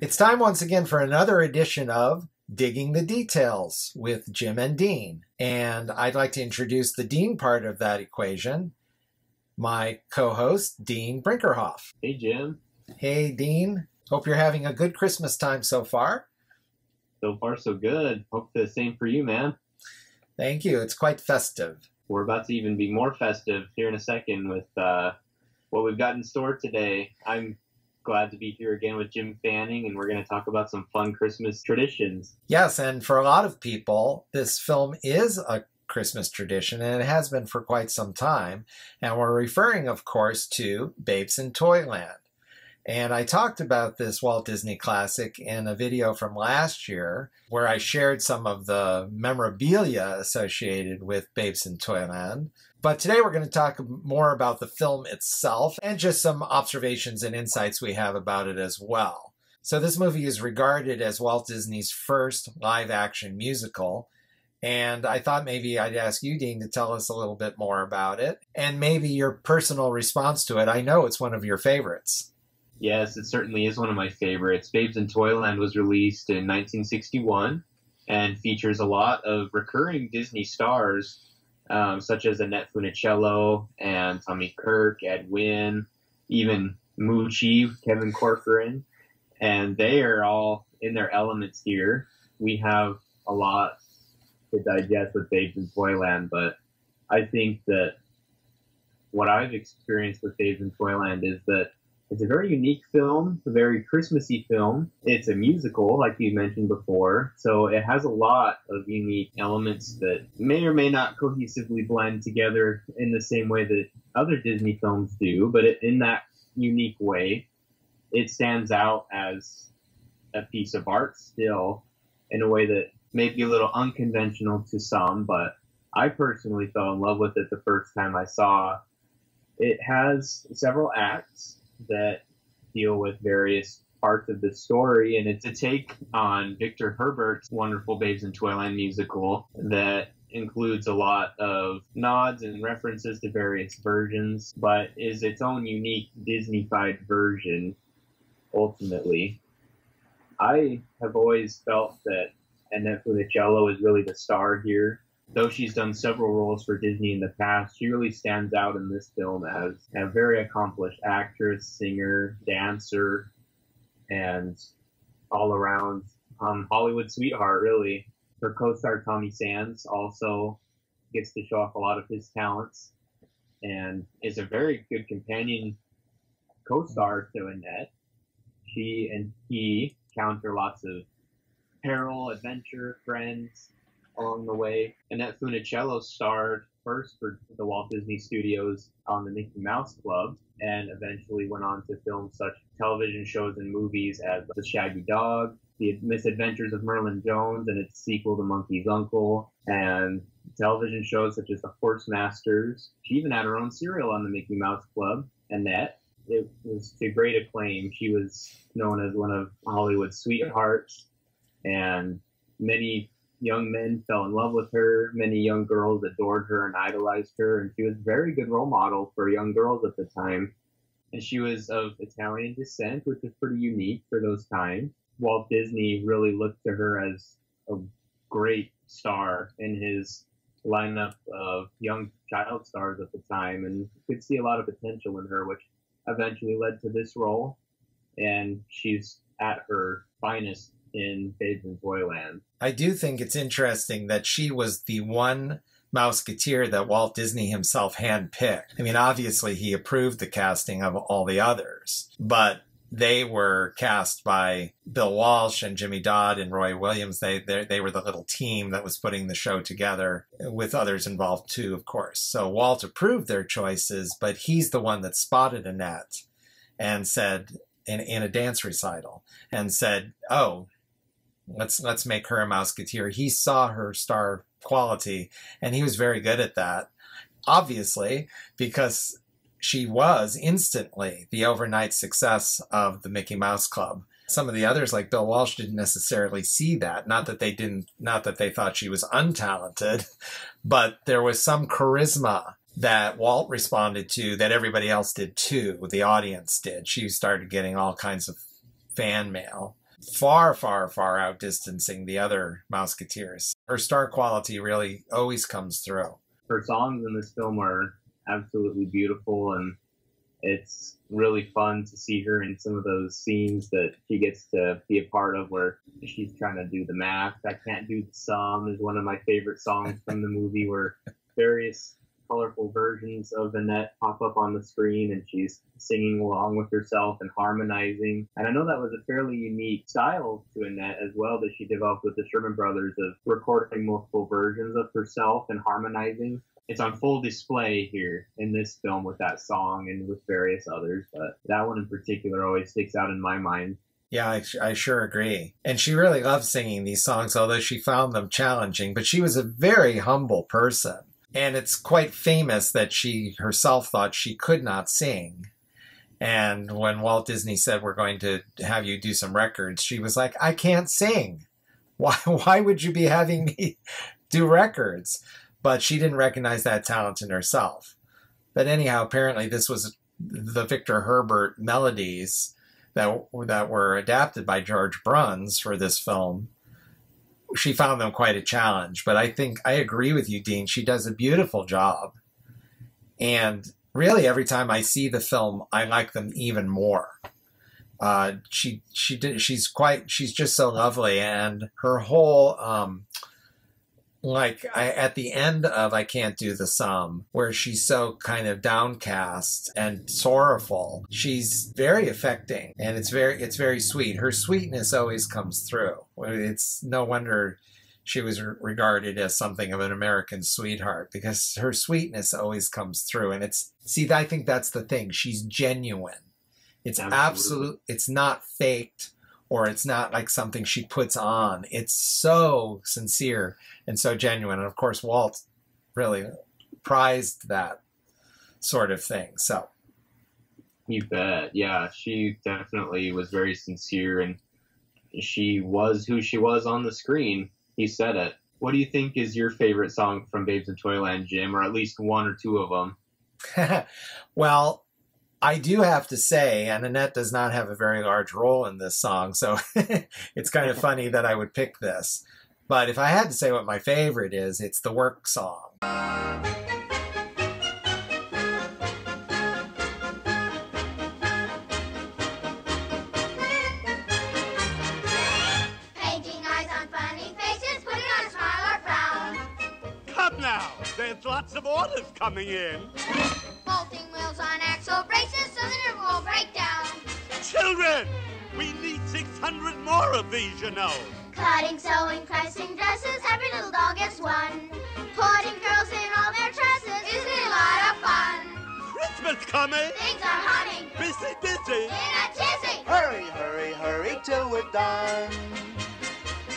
It's time once again for another edition of Digging the Details with Jim and Dean. And I'd like to introduce the Dean part of that equation, my co-host, Dean Brinkerhoff. Hey, Jim. Hey, Dean. Hope you're having a good Christmas time so far. So far, so good. Hope the same for you, man. Thank you. It's quite festive. We're about to even be more festive here in a second with what we've got in store today. I'm glad to be here again with Jim Fanning, and we're going to talk about some fun Christmas traditions. Yes, and for a lot of people, this film is a Christmas tradition, and it has been for quite some time. And we're referring, of course, to Babes in Toyland. And I talked about this Walt Disney classic in a video from last year where I shared some of the memorabilia associated with Babes in Toyland. But today we're going to talk more about the film itself and just some observations and insights we have about it as well. So this movie is regarded as Walt Disney's first live-action musical. And I thought maybe I'd ask you, Dean, to tell us a little bit more about it and maybe your personal response to it. I know it's one of your favorites. Yes, it certainly is one of my favorites. Babes in Toyland was released in 1961 and features a lot of recurring Disney stars, such as Annette Funicello and Tommy Kirk, Ed Wynn, even Moochie, Kevin Corcoran. And they are all in their elements here. We have a lot to digest with Babes in Toyland, but I think that what I've experienced with Babes in Toyland is that it's a very unique film, a very Christmassy film. It's a musical, like you mentioned before, so it has a lot of unique elements that may or may not cohesively blend together in the same way that other Disney films do, but in that unique way, it stands out as a piece of art still in a way that may be a little unconventional to some, but I personally fell in love with it the first time I saw. It has several acts that deal with various parts of the story, and it's a take on Victor Herbert's wonderful Babes in Toyland musical that includes a lot of nods and references to various versions, but is its own unique Disney-fied version, ultimately. I have always felt that Annette Funicello is really the star here. Though she's done several roles for Disney in the past, she really stands out in this film as a very accomplished actress, singer, dancer, and all-around Hollywood sweetheart, really. Her co-star Tommy Sands also gets to show off a lot of his talents and is a very good companion co-star to Annette. She and he counter lots of peril, adventure, friends along the way. Annette Funicello starred first for the Walt Disney Studios on the Mickey Mouse Club and eventually went on to film such television shows and movies as The Shaggy Dog, The Misadventures of Merlin Jones and its sequel, The Monkey's Uncle, and television shows such as The Horsemasters. She even had her own serial on the Mickey Mouse Club, Annette. It was to great acclaim. She was known as one of Hollywood's sweethearts, and many young men fell in love with her. Many young girls adored her and idolized her, and she was a very good role model for young girls at the time. And she was of Italian descent, which is pretty unique for those times. Walt Disney really looked to her as a great star in his lineup of young child stars at the time, and could see a lot of potential in her, which eventually led to this role. And she's at her finest in Babes in Toyland. I do think it's interesting that she was the one Mouseketeer that Walt Disney himself handpicked. I mean, obviously he approved the casting of all the others, but they were cast by Bill Walsh and Jimmy Dodd and Roy Williams. They were the little team that was putting the show together, with others involved too, of course. So Walt approved their choices, but he's the one that spotted Annette and said, in a dance recital, and said, oh, let's make her a Mouseketeer. He saw her star quality, and he was very good at that, obviously, because she was instantly the overnight success of the Mickey Mouse Club. Some of the others, like Bill Walsh, didn't necessarily see that. Not that they thought she was untalented, but there was some charisma that Walt responded to that everybody else did too, the audience did. She started getting all kinds of fan mail far, far, far outdistancing the other Mouseketeers. Her star quality really always comes through. Her songs in this film are absolutely beautiful, and it's really fun to see her in some of those scenes that she gets to be a part of, where she's trying to do the math. I Can't Do the Sum is one of my favorite songs from the movie, where various colorful versions of Annette pop up on the screen and she's singing along with herself and harmonizing. And I know that was a fairly unique style to Annette as well, that she developed with the Sherman Brothers, of recording multiple versions of herself and harmonizing. It's on full display here in this film with that song and with various others, but that one in particular always sticks out in my mind. Yeah, I sure agree. And she really loved singing these songs, although she found them challenging, but she was a very humble person. And it's quite famous that she herself thought she could not sing. And when Walt Disney said, "We're going to have you do some records," she was like, "I can't sing. Why would you be having me do records?" But she didn't recognize that talent in herself. But anyhow, apparently this was the Victor Herbert melodies that were adapted by George Bruns for this film. She found them quite a challenge, but I think I agree with you, Dean. She does a beautiful job. And really, every time I see the film, I like them even more. She's just so lovely. And her whole, at the end of I Can't Do the Sum, where she's so kind of downcast and sorrowful, she's very affecting, and it's very sweet. Her sweetness always comes through. It's no wonder she was regarded as something of an American sweetheart, because her sweetness always comes through. And I think that's the thing. She's genuine. It's absolute. It's not faked. Or it's not like something she puts on. It's so sincere and so genuine. And of course, Walt really prized that sort of thing. So, you bet. Yeah, she definitely was very sincere, and she was who she was on the screen. He said it. What do you think is your favorite song from Babes in Toyland, Jim? Or at least one or two of them? Well, I do have to say, and Annette does not have a very large role in this song, so it's kind of funny that I would pick this. But if I had to say what my favorite is, it's the work song. Painting eyes on funny faces, putting on a smile or frown. Come now, there's lots of orders coming in. Bolting wheels on axle braces so that it won't break down. Children, we need 600 more of these, you know. Cutting, sewing, pressing dresses, every little doll gets one. Putting girls in all their dresses, isn't it a lot of fun? Christmas coming. Things are humming. Busy, busy. In a tizzy. Hurry, hurry, hurry till we're done.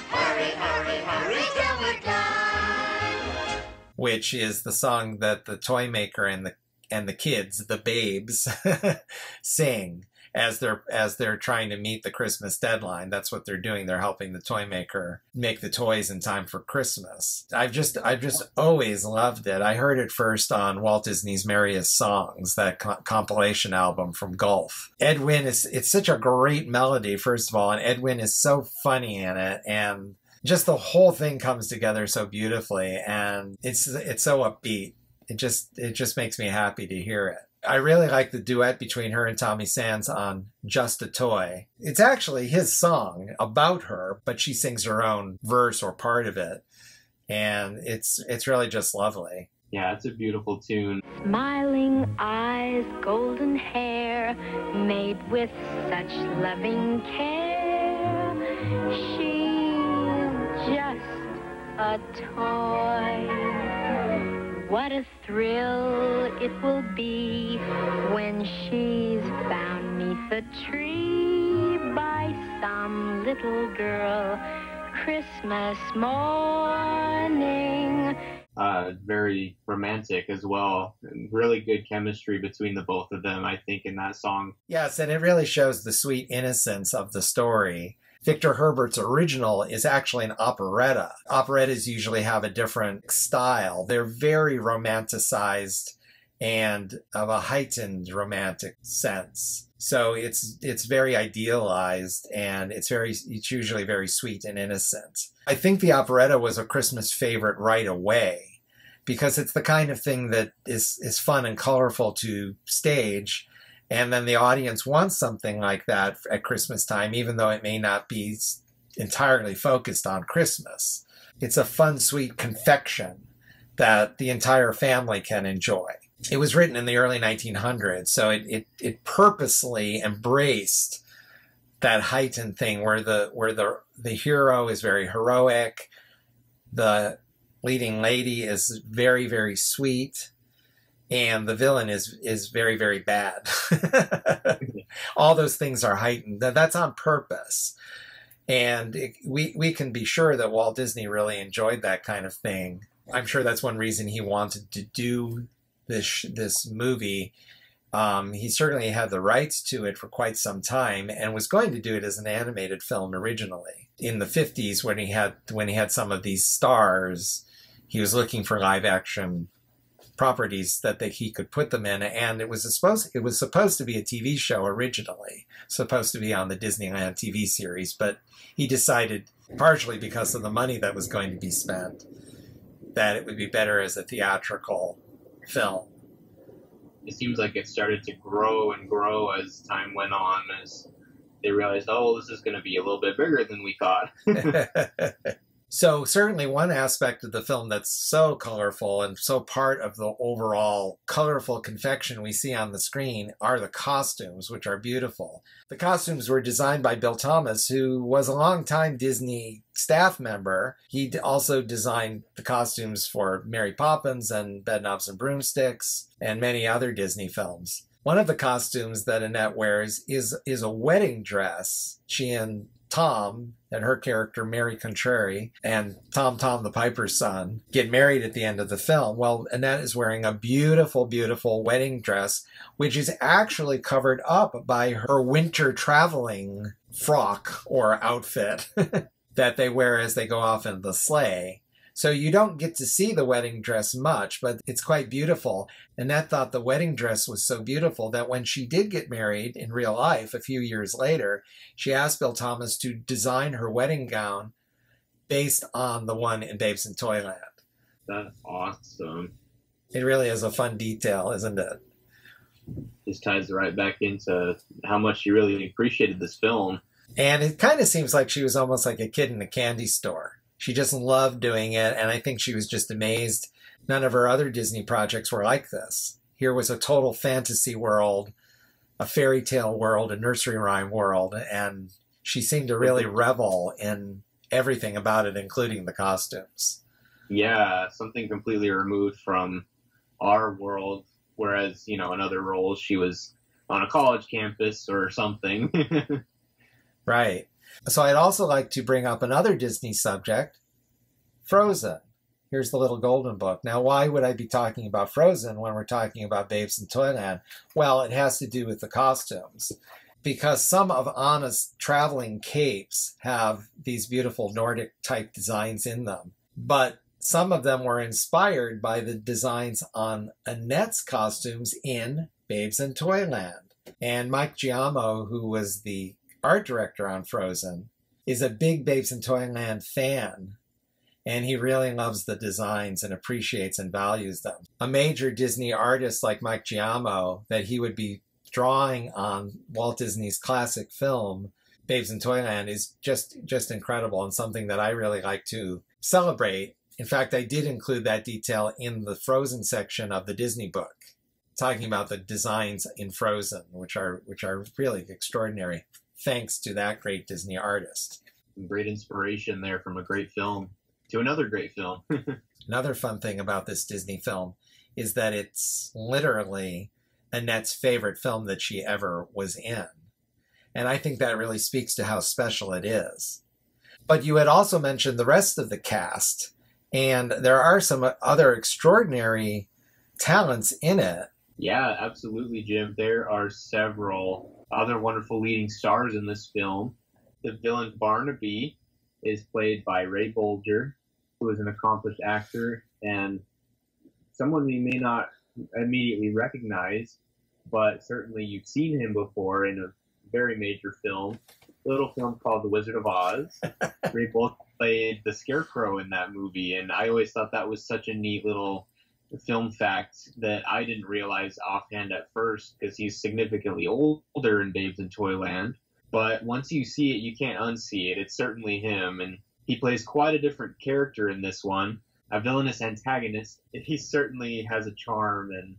Hurry, hurry, hurry till we're done. Which is the song that the toy maker and the kids, the babes, sing as they're trying to meet the Christmas deadline. That's what they're doing. They're helping the toy maker make the toys in time for Christmas. I've just always loved it. I heard it first on Walt Disney's Merriest Songs, that compilation album from Gulf. Ed Wynn it's such a great melody, first of all, and Ed Wynn is so funny in it, and just the whole thing comes together so beautifully, and it's so upbeat. It just makes me happy to hear it. I really like the duet between her and Tommy Sands on Just a Toy. It's actually his song about her, but she sings her own verse or part of it. And it's really just lovely. Yeah, it's a beautiful tune. Smiling eyes, golden hair, made with such loving care. She's just a toy. What a thrill it will be when she's found 'neath a tree by some little girl Christmas morning. Very romantic as well. Really good chemistry between the both of them, I think, in that song. Yes, and it really shows the sweet innocence of the story. Victor Herbert's original is actually an operetta. Operettas usually have a different style. They're very romanticized and of a heightened romantic sense. So it's very idealized, and it's usually very sweet and innocent. I think the operetta was a Christmas favorite right away, because it's the kind of thing that is fun and colorful to stage, and then the audience wants something like that at Christmas time, even though it may not be entirely focused on Christmas. It's a fun, sweet confection that the entire family can enjoy. It was written in the early 1900s, so it purposely embraced that heightened thing where the hero is very heroic, the leading lady is very, very sweet, and the villain is very, very bad. All those things are heightened. That's on purpose. And we can be sure that Walt Disney really enjoyed that kind of thing. I'm sure that's one reason he wanted to do this movie. He certainly had the rights to it for quite some time, and was going to do it as an animated film originally. In the 50s, when he had some of these stars, he was looking for live action properties that he could put them in, and it was supposed to be a TV show originally, supposed to be on the Disneyland TV series, but he decided, partially because of the money that was going to be spent, that it would be better as a theatrical film. It seems like it started to grow and grow as time went on, as they realized, oh, this is going to be a little bit bigger than we thought. So certainly one aspect of the film that's so colorful and so part of the overall colorful confection we see on the screen are the costumes, which are beautiful. The costumes were designed by Bill Thomas, who was a longtime Disney staff member. He also designed the costumes for Mary Poppins and Bedknobs and Broomsticks and many other Disney films. One of the costumes that Annette wears is a wedding dress. She and Tom, and her character Mary Contrary, and Tom the Piper's son, get married at the end of the film. Well, Annette is wearing a beautiful, beautiful wedding dress, which is actually covered up by her winter traveling frock or outfit that they wear as they go off in the sleigh. So you don't get to see the wedding dress much, but it's quite beautiful. Annette thought the wedding dress was so beautiful that when she did get married in real life a few years later, she asked Bill Thomas to design her wedding gown based on the one in Babes in Toyland. That's awesome. It really is a fun detail, isn't it? This ties right back into how much she really appreciated this film. And it kind of seems like she was almost like a kid in a candy store. She just loved doing it, and I think she was just amazed. None of her other Disney projects were like this. Here was a total fantasy world, a fairy tale world, a nursery rhyme world, and she seemed to really revel in everything about it, including the costumes. Yeah, something completely removed from our world, whereas, you know, in other roles she was on a college campus or something. Right. So I'd also like to bring up another Disney subject, Frozen. Here's the Little Golden Book. Now, why would I be talking about Frozen when we're talking about Babes in Toyland? Well, it has to do with the costumes, because some of Anna's traveling capes have these beautiful Nordic-type designs in them, but some of them were inspired by the designs on Annette's costumes in Babes in Toyland. And Mike Giacomo, who was the art director on Frozen, is a big Babes in Toyland fan, and he really loves the designs and appreciates and values them. A major Disney artist like Mike Giacomo, that he would be drawing on Walt Disney's classic film, Babes in Toyland, is just incredible, and something that I really like to celebrate. In fact, I did include that detail in the Frozen section of the Disney book, talking about the designs in Frozen, which are really extraordinary, thanks to that great Disney artist. Great inspiration there from a great film to another great film. Another fun thing about this Disney film is that it's literally Annette's favorite film that she ever was in. And I think that really speaks to how special it is. But you had also mentioned the rest of the cast, and there are some other extraordinary talents in it. Yeah, absolutely, Jim. There are several other wonderful leading stars in this film. The villain Barnaby is played by Ray Bolger, who is an accomplished actor and someone we may not immediately recognized, but certainly you've seen him before in a very major film, a little film called The Wizard of Oz. Ray Bolger played the Scarecrow in that movie, and I always thought that was such a neat little film fact that I didn't realize offhand at first, because he's significantly older in Babes in Toyland. But once you see it, you can't unsee it. It's certainly him, and he plays quite a different character in this one, a villainous antagonist. He certainly has a charm and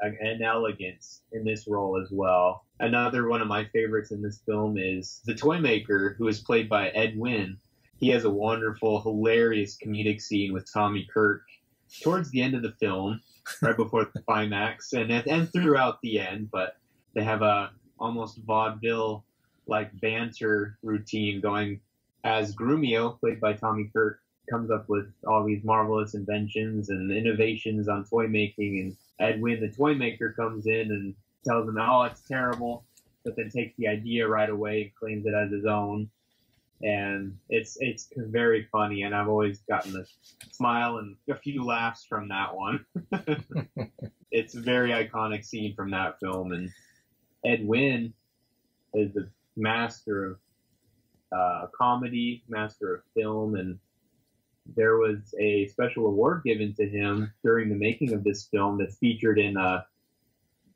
an elegance in this role as well. Another one of my favorites in this film is the toy maker, who is played by Ed Wynn. He has a wonderful, hilarious comedic scene with Tommy Kirk towards the end of the film, right before the climax, and throughout the end. But they have a almost vaudeville-like banter routine going as Grumio, played by Tommy Kirk, comes up with all these marvelous inventions and innovations on toy making, and Ed Wynn, the toy maker, comes in and tells him, "Oh, it's terrible," but then takes the idea right away and claims it as his own. And it's very funny, and I've always gotten a smile and a few laughs from that one. It's a very iconic scene from that film, and Ed Wynn is the master of comedy, master of film, and there was a special award given to him during the making of this film that's featured in a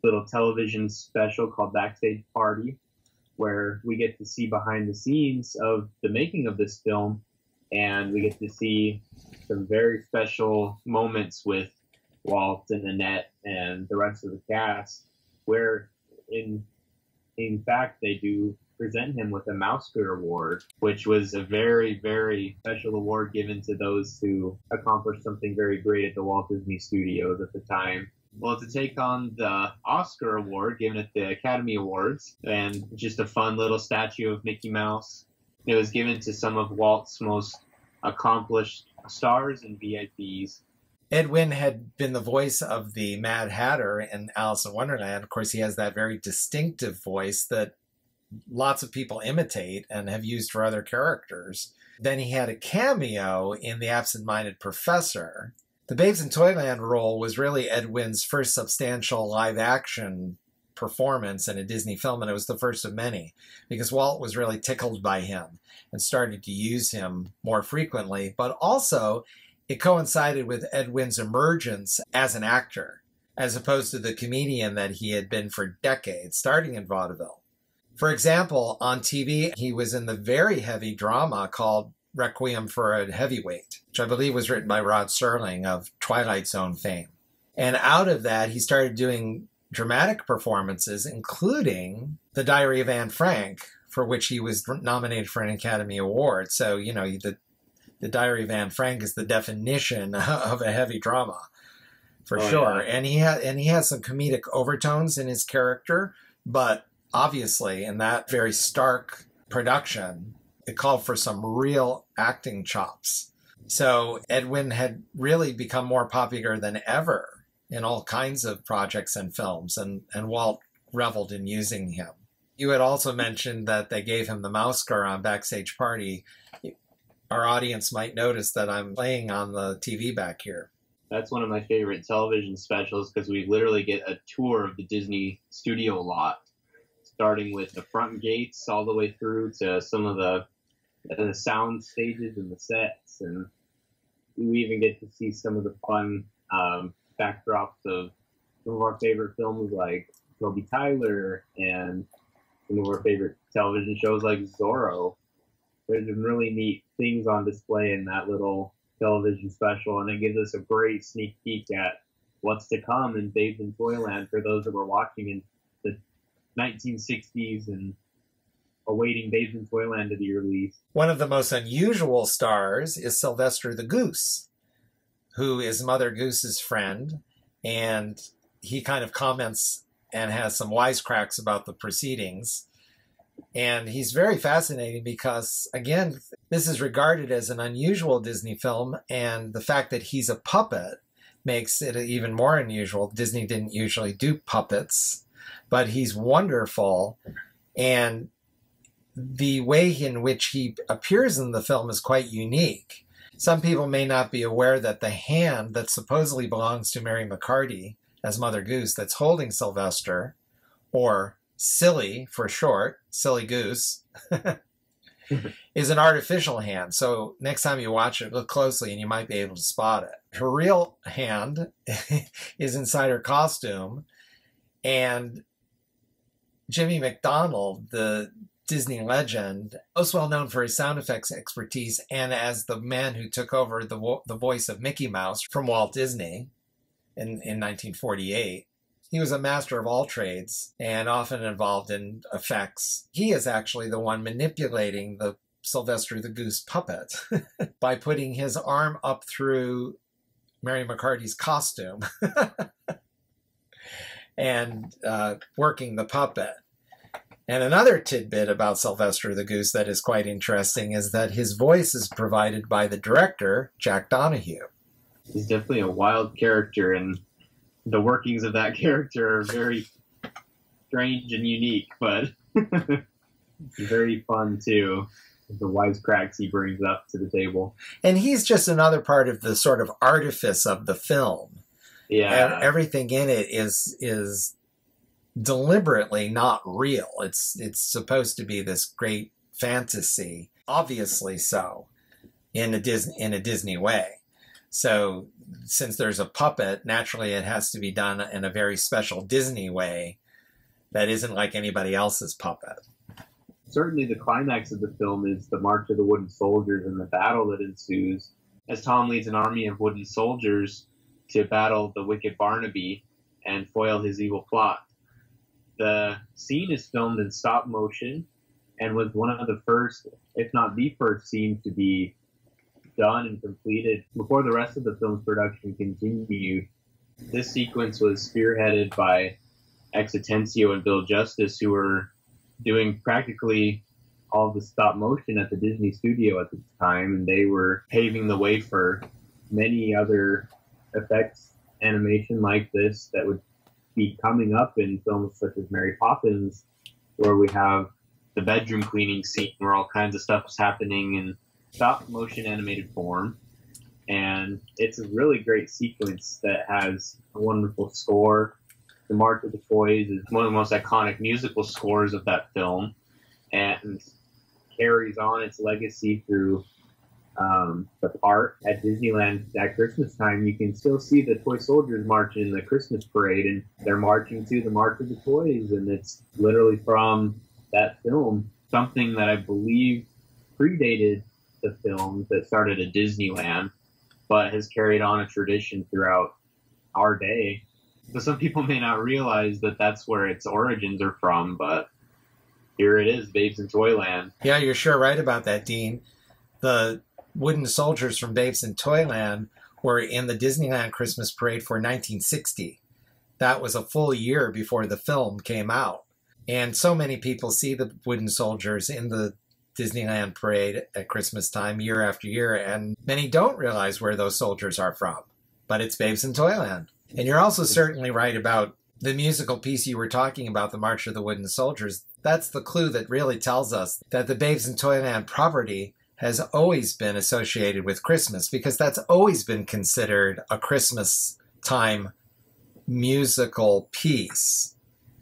little television special called Backstage Party, where we get to see behind the scenes of the making of this film, and we get to see some very special moments with Walt and Annette and the rest of the cast, where in fact they do present him with a Mouseketeer Award, which was a very, very special award given to those who accomplished something very great at the Walt Disney Studios at the time. Well, to take on the Oscar Award given at the Academy Awards, and just a fun little statue of Mickey Mouse. It was given to some of Walt's most accomplished stars and VIPs. Ed Wynn had been the voice of the Mad Hatter in Alice in Wonderland. Of course, he has that very distinctive voice that lots of people imitate and have used for other characters. Then he had a cameo in The Absent-Minded Professor. The Babes in Toyland role was really Ed Wynn's first substantial live-action performance in a Disney film, and it was the first of many, because Walt was really tickled by him and started to use him more frequently. But also, it coincided with Ed Wynn's emergence as an actor, as opposed to the comedian that he had been for decades, starting in vaudeville. For example, on TV, he was in the very heavy drama called Requiem for a Heavyweight, which I believe was written by Rod Serling of Twilight Zone fame. And out of that, he started doing dramatic performances, including The Diary of Anne Frank, for which he was nominated for an Academy Award. So, you know, the Diary of Anne Frank is the definition of a heavy drama, for sure. Yeah. And he had some comedic overtones in his character, but obviously in that very stark production, it called for some real acting chops. So Ed Wynn had really become more popular than ever in all kinds of projects and films, and Walt reveled in using him. You had also mentioned that they gave him the Mouseketeer on Backstage Party. Our audience might notice that I'm playing on the TV back here. That's one of my favorite television specials, because we literally get a tour of the Disney studio lot, starting with the front gates all the way through to some of the sound stages and the sets, and we even get to see some of the fun backdrops of some of our favorite films like Toby Tyler and some of our favorite television shows like Zorro. There's some really neat things on display in that little television special, and it gives us a great sneak peek at what's to come in Babes in Toyland for those that were watching in the 1960s and awaiting Babes in Toyland to be released. One of the most unusual stars is Sylvester the Goose, who is Mother Goose's friend, and he kind of comments and has some wisecracks about the proceedings. And he's very fascinating because, again, this is regarded as an unusual Disney film, and the fact that he's a puppet makes it even more unusual. Disney didn't usually do puppets, but he's wonderful, and the way in which he appears in the film is quite unique. Some people may not be aware that the hand that supposedly belongs to Mary McCarty as Mother Goose that's holding Sylvester, or Silly for short, Silly Goose, is an artificial hand. So next time you watch it, look closely and you might be able to spot it. Her real hand is inside her costume, and Jimmy McDonald, the Disney legend, most well known for his sound effects expertise and as the man who took over the voice of Mickey Mouse from Walt Disney in 1948. He was a master of all trades and often involved in effects. He is actually the one manipulating the Sylvester the Goose puppet by putting his arm up through Mary McCarty's costume and working the puppet. And another tidbit about Sylvester the Goose that is quite interesting is that his voice is provided by the director, Jack Donahue. He's definitely a wild character, and the workings of that character are very strange and unique, but very fun, too, the wisecracks he brings up to the table. And he's just another part of the sort of artifice of the film. Yeah. And everything in it is deliberately not real. It's supposed to be this great fantasy, obviously so, in a Disney way. So since there's a puppet, naturally it has to be done in a very special Disney way that isn't like anybody else's puppet. Certainly the climax of the film is the March of the Wooden Soldiers and the battle that ensues as Tom leads an army of wooden soldiers to battle the wicked Barnaby and foil his evil plot. The scene is filmed in stop motion and was one of the first, if not the first, scene to be done and completed before the rest of the film's production continued. This sequence was spearheaded by Exitensio and Bill Justice, who were doing practically all the stop motion at the Disney studio at the time, and they were paving the way for many other effects animation like this that would be coming up in films such as Mary Poppins, where we have the bedroom cleaning scene where all kinds of stuff is happening in stop motion animated form. And it's a really great sequence that has a wonderful score. The March of the Toys is one of the most iconic musical scores of that film and carries on its legacy through the park at Disneyland at Christmas time. You can still see the toy soldiers march in the Christmas parade, and they're marching to the March of the Toys, and it's literally from that film, something that I believe predated the film that started at Disneyland, but has carried on a tradition throughout our day. So some people may not realize that that's where its origins are from, but here it is, Babes in Toyland. Yeah, you're sure right about that, Dean. The wooden soldiers from Babes in Toyland were in the Disneyland Christmas parade for 1960. That was a full year before the film came out. And so many people see the wooden soldiers in the Disneyland parade at Christmas time year after year, and many don't realize where those soldiers are from, but it's Babes in Toyland. And you're also certainly right about the musical piece you were talking about, the March of the Wooden Soldiers. That's the clue that really tells us that the Babes in Toyland property has always been associated with Christmas, because that's always been considered a Christmas time musical piece.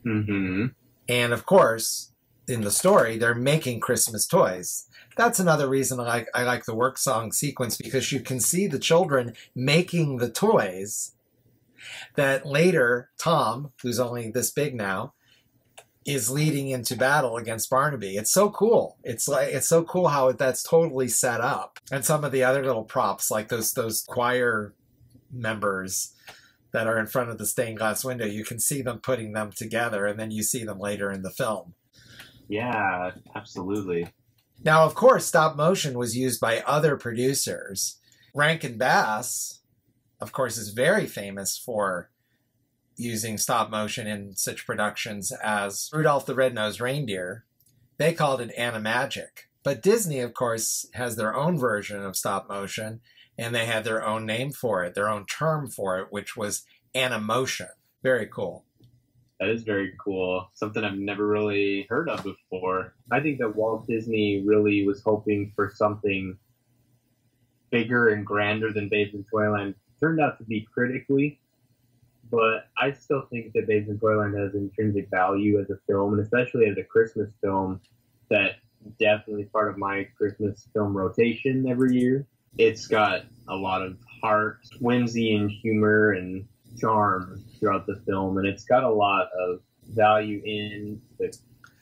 Mm-hmm. And of course, in the story, they're making Christmas toys. That's another reason I like the work song sequence, because you can see the children making the toys that later Tom, who's only this big now, is leading into battle against Barnaby. It's so cool. It's so cool how that's totally set up. And some of the other little props, like those choir members that are in front of the stained glass window, you can see them putting them together, and then you see them later in the film. Yeah, absolutely. Now, of course, stop motion was used by other producers. Rankin Bass, of course, is very famous for using stop motion in such productions as Rudolph the Red-Nosed Reindeer. They called it Animagic. But Disney, of course, has their own version of stop motion, and they had their own name for it, their own term for it, which was Animotion. Very cool. That is very cool. Something I've never really heard of before. I think that Walt Disney really was hoping for something bigger and grander than Babes in Toyland. It turned out to be critically But I still think that Babes in Toyland has intrinsic value as a film, and especially as a Christmas film. That definitely is part of my Christmas film rotation every year. It's got a lot of heart, whimsy, and humor, and charm throughout the film, and it's got a lot of value in the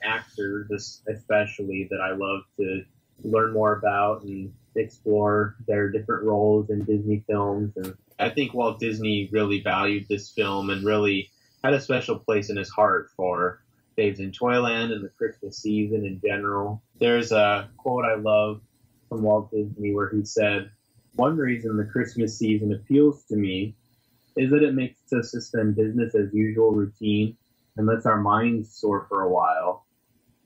actor, especially, that I love to learn more about and explore their different roles in Disney films. And I think Walt Disney really valued this film and really had a special place in his heart for Babes in Toyland and the Christmas season in general. There's a quote I love from Walt Disney where he said, "One reason the Christmas season appeals to me is that it makes us suspend business as usual routine and lets our minds soar for a while.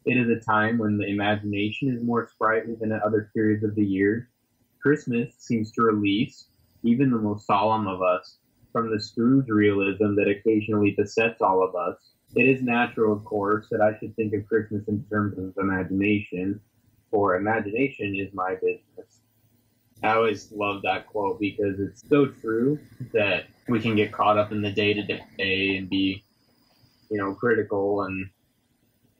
It is a time when the imagination is more sprightly than at other periods of the year. Christmas seems to release even the most solemn of us from the Scrooge realism that occasionally besets all of us. It is natural, of course, that I should think of Christmas in terms of imagination, for imagination is my business." I always love that quote because it's so true that we can get caught up in the day-to-day and be, critical and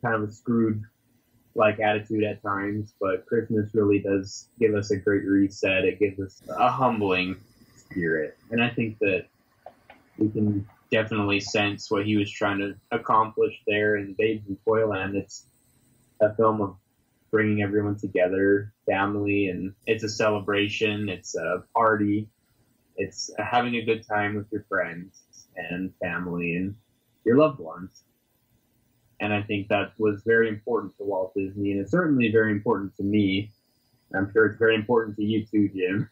kind of a Scrooge-like attitude at times. But Christmas really does give us a great reset. It gives us a humbling spirit. And I think that we can definitely sense what he was trying to accomplish there in Babes in Toyland. It's a film of bringing everyone together, family, and it's a celebration, it's a party, it's having a good time with your friends and family and your loved ones. And I think that was very important to Walt Disney, and it's certainly very important to me. I'm sure it's very important to you too, Jim.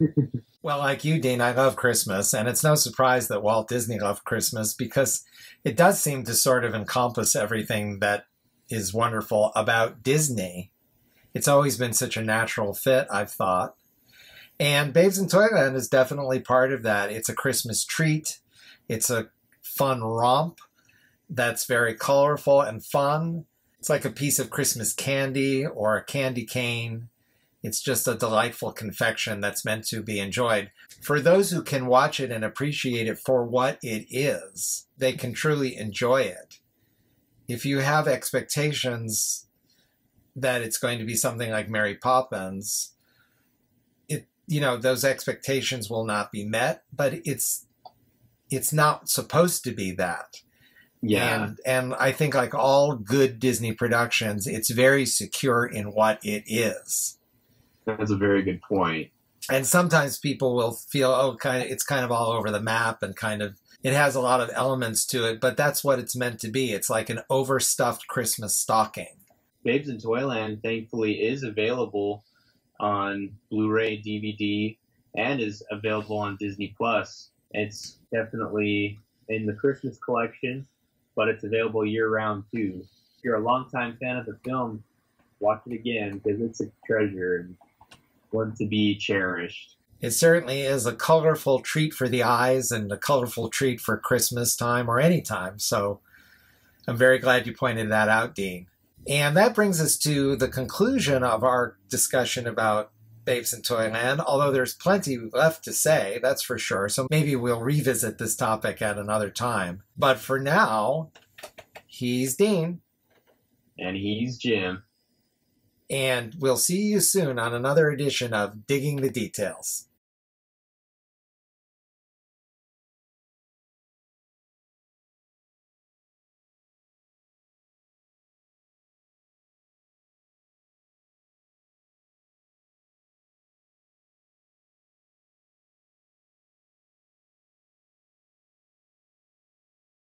Well, like you, Dean, I love Christmas, and it's no surprise that Walt Disney loved Christmas because it does seem to sort of encompass everything that is wonderful about Disney. It's always been such a natural fit, I've thought. And Babes in Toyland is definitely part of that. It's a Christmas treat. It's a fun romp that's very colorful and fun. It's like a piece of Christmas candy or a candy cane. It's just a delightful confection that's meant to be enjoyed. For those who can watch it and appreciate it for what it is, they can truly enjoy it. If you have expectations that it's going to be something like Mary Poppins, those expectations will not be met, but it's not supposed to be that. Yeah. And I think, like all good Disney productions, it's very secure in what it is. That's a very good point. And sometimes people will feel, it's kind of all over the map and it has a lot of elements to it, but that's what it's meant to be. It's like an overstuffed Christmas stocking. Babes in Toyland, thankfully, is available on Blu-ray, DVD, and is available on Disney+. It's definitely in the Christmas collection, but it's available year-round, too. If you're a longtime fan of the film, watch it again because it's a treasure and one to be cherished. It certainly is a colorful treat for the eyes and a colorful treat for Christmas time or any time. So I'm very glad you pointed that out, Dean. And that brings us to the conclusion of our discussion about Babes in Toyland, although there's plenty left to say, that's for sure. So maybe we'll revisit this topic at another time. But for now, he's Dean. And he's Jim. And we'll see you soon on another edition of Digging the Details.